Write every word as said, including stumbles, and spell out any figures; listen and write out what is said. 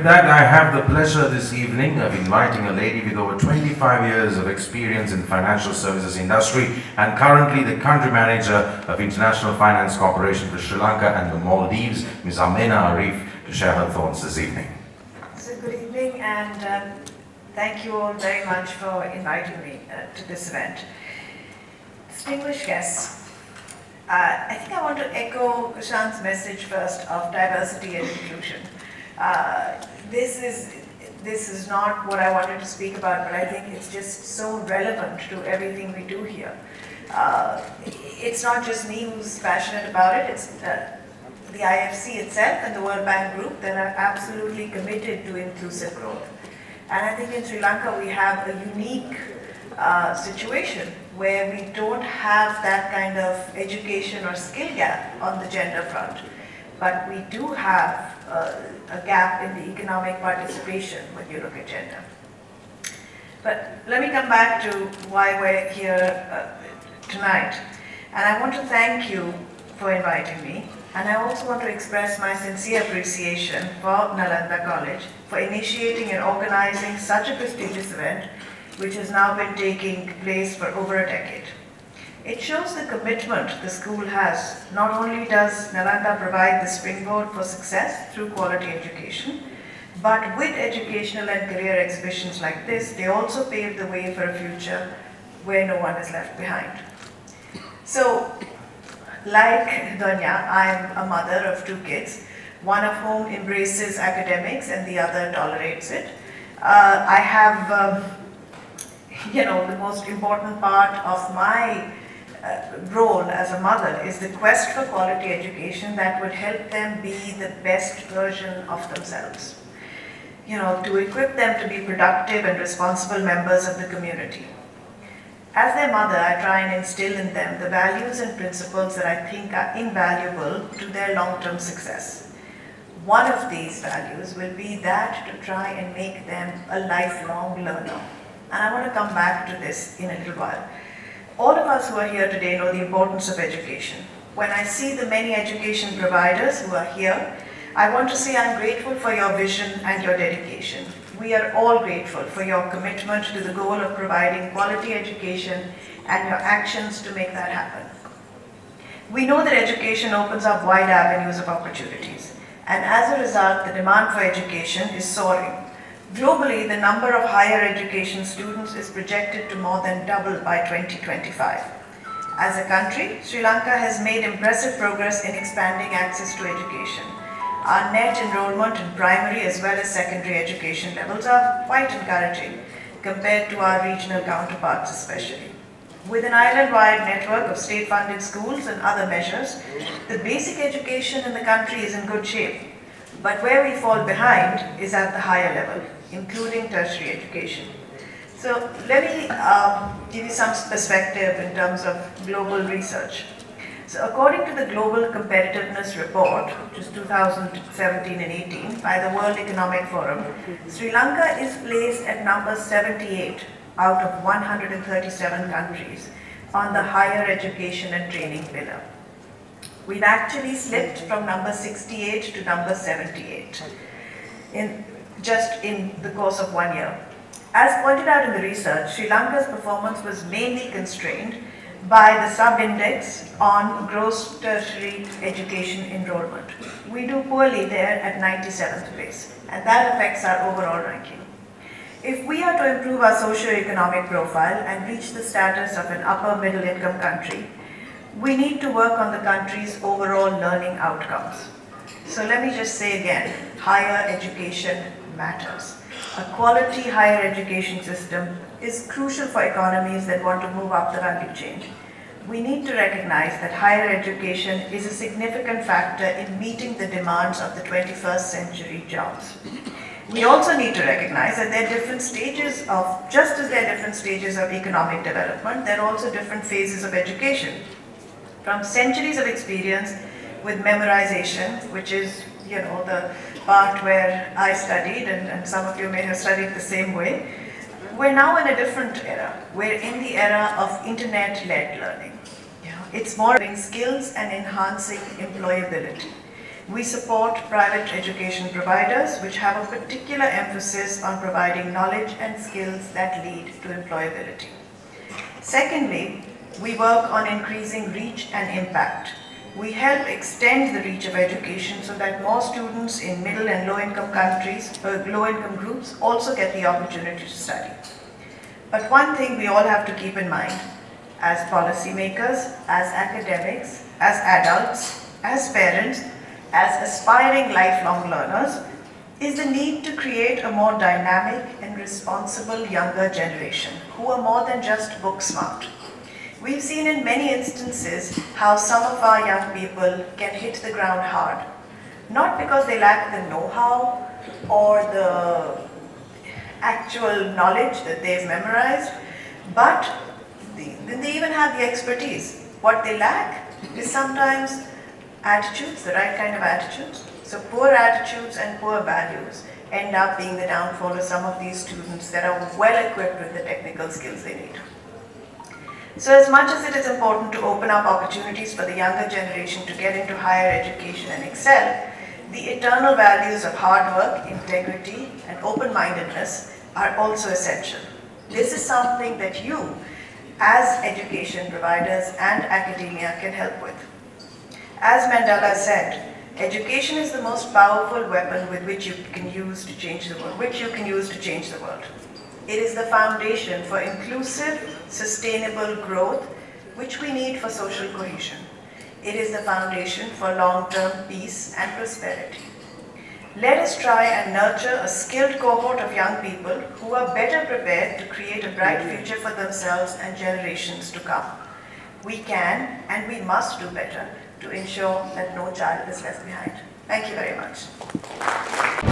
With that, I have the pleasure this evening of inviting a lady with over twenty-five years of experience in the financial services industry and currently the country manager of International Finance Corporation for Sri Lanka and the Maldives, Miz Amena Arif, to share her thoughts this evening. So good evening, and um, thank you all very much for inviting me uh, to this event. Distinguished guests, Uh, I think I want to echo Kushan's message first of diversity and inclusion. Uh, this is this is not what I wanted to speak about, but I think it's just so relevant to everything we do here. Uh, it's not just me who's passionate about it, it's uh, the I F C itself and the World Bank Group that are absolutely committed to inclusive growth. And I think in Sri Lanka we have a unique uh, situation where we don't have that kind of education or skill gap on the gender front, but we do have uh, a gap in the economic participation when you look at gender. But let me come back to why we're here uh, tonight. And I want to thank you for inviting me, and I also want to express my sincere appreciation for Nalanda College for initiating and organizing such a prestigious event, which has now been taking place for over a decade. It shows the commitment the school has. Not only does Nalanda provide the springboard for success through quality education, but with educational and career exhibitions like this, they also pave the way for a future where no one is left behind. So, like Dunya, I'm a mother of two kids, one of whom embraces academics and the other tolerates it. Uh, I have um, You know, the most important part of my uh, role as a mother is the quest for quality education that would help them be the best version of themselves. You know, to equip them to be productive and responsible members of the community. As their mother, I try and instill in them the values and principles that I think are invaluable to their long-term success. One of these values will be that to try and make them a lifelong learner. And I want to come back to this in a little while. All of us who are here today know the importance of education. When I see the many education providers who are here, I want to say I'm grateful for your vision and your dedication. We are all grateful for your commitment to the goal of providing quality education and your actions to make that happen. We know that education opens up wide avenues of opportunities, and as a result, the demand for education is soaring. Globally, the number of higher education students is projected to more than double by twenty twenty-five. As a country, Sri Lanka has made impressive progress in expanding access to education. Our net enrollment in primary as well as secondary education levels are quite encouraging compared to our regional counterparts especially. With an island-wide network of state-funded schools and other measures, the basic education in the country is in good shape. But where we fall behind is at the higher level, including tertiary education. So let me uh, give you some perspective in terms of global research. So according to the Global Competitiveness Report, which is two thousand seventeen and eighteen, by the World Economic Forum, Sri Lanka is placed at number seventy-eight out of one hundred thirty-seven countries on the higher education and training pillar. We've actually slipped from number sixty-eight to number seventy-eight in just in the course of one year. As pointed out in the research, Sri Lanka's performance was mainly constrained by the sub-index on gross tertiary education enrollment. We do poorly there at ninety-seventh place, and that affects our overall ranking. If we are to improve our socio-economic profile and reach the status of an upper middle income country, we need to work on the country's overall learning outcomes. So let me just say again, higher education matters. A quality higher education system is crucial for economies that want to move up the value chain. We need to recognize that higher education is a significant factor in meeting the demands of the twenty-first century jobs. We also need to recognize that there are different stages of, just as there are different stages of economic development, there are also different phases of education. From centuries of experience with memorization, which is, you know, the part where I studied, and, and some of you may have studied the same way. We're now in a different era. We're in the era of internet-led learning. Yeah. It's more in skills and enhancing employability. We support private education providers, which have a particular emphasis on providing knowledge and skills that lead to employability. Secondly, we work on increasing reach and impact. We help extend the reach of education so that more students in middle and low-income countries, or low-income groups, also get the opportunity to study. But one thing we all have to keep in mind, as policymakers, as academics, as adults, as parents, as aspiring lifelong learners, is the need to create a more dynamic and responsible younger generation who are more than just book smart. We've seen in many instances how some of our young people can hit the ground hard, not because they lack the know-how or the actual knowledge that they've memorized, but they, they even have the expertise. What they lack is sometimes attitudes, the right kind of attitudes. So poor attitudes and poor values end up being the downfall of some of these students that are well equipped with the technical skills they need. So as much as it is important to open up opportunities for the younger generation to get into higher education and excel, the eternal values of hard work, integrity, and open-mindedness are also essential. This is something that you, as education providers and academia, can help with. As Mandela said, education is the most powerful weapon with which you can use to change the world, which you can use to change the world. It is the foundation for inclusive, sustainable growth, which we need for social cohesion. It is the foundation for long-term peace and prosperity. Let us try and nurture a skilled cohort of young people who are better prepared to create a bright future for themselves and generations to come. We can and we must do better to ensure that no child is left behind. Thank you very much.